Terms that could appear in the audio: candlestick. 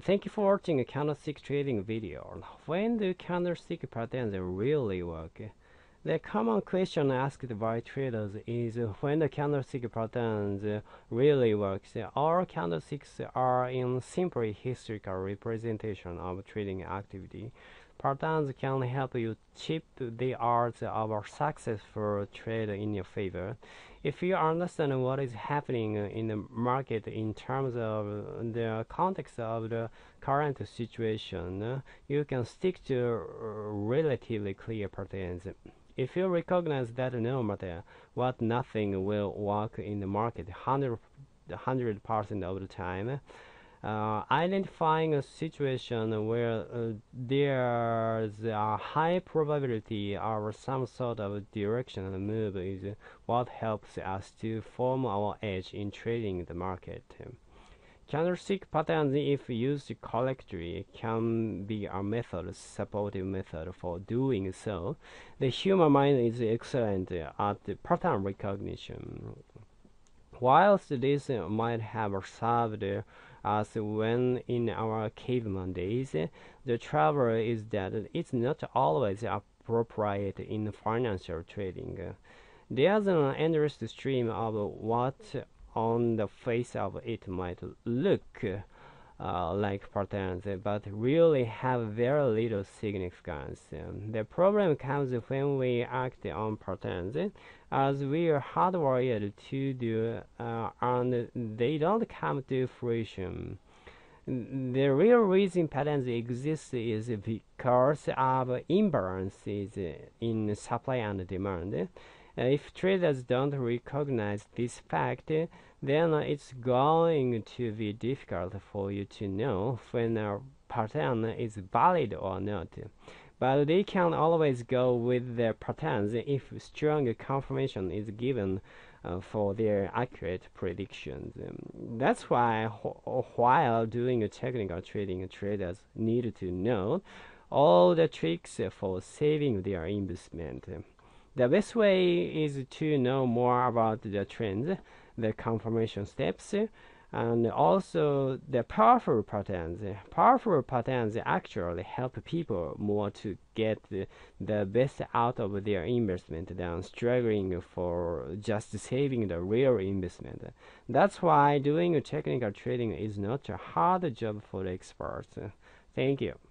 Thank you for watching a candlestick trading video. When do candlestick patterns really work? The common question asked by traders is when the candlestick patterns really works. All candlesticks are in simply historical representation of trading activity. Patterns can help you chip the odds of a successful trade in your favor. If you understand what is happening in the market in terms of the context of the current situation, you can stick to relatively clear patterns. If you recognize that no matter what, nothing will work in the market 100% of the time, identifying a situation where there's a high probability of some sort of directional move is what helps us to form our edge in trading the market. Candlestick patterns, if used correctly, can be a supportive method for doing so. The human mind is excellent at pattern recognition. Whilst this might have served us when in our caveman days, the trouble is that it's not always appropriate in financial trading. There's an endless stream of what on the face of it might look like patterns, but really have very little significance. The problem comes when we act on patterns as we are hardwired to do, and they don't come to fruition. The real reason patterns exist is because of imbalances in supply and demand. If traders don't recognize this fact, then it's going to be difficult for you to know when a pattern is valid or not. But they can always go with their patterns if strong confirmation is given for their accurate predictions. That's why, while doing technical trading, traders need to know all the tricks for saving their investment. The best way is to know more about the trends, the confirmation steps, and also the powerful patterns. Powerful patterns actually help people more to get the best out of their investment than struggling for just saving the real investment. That's why doing technical trading is not a hard job for experts. Thank you.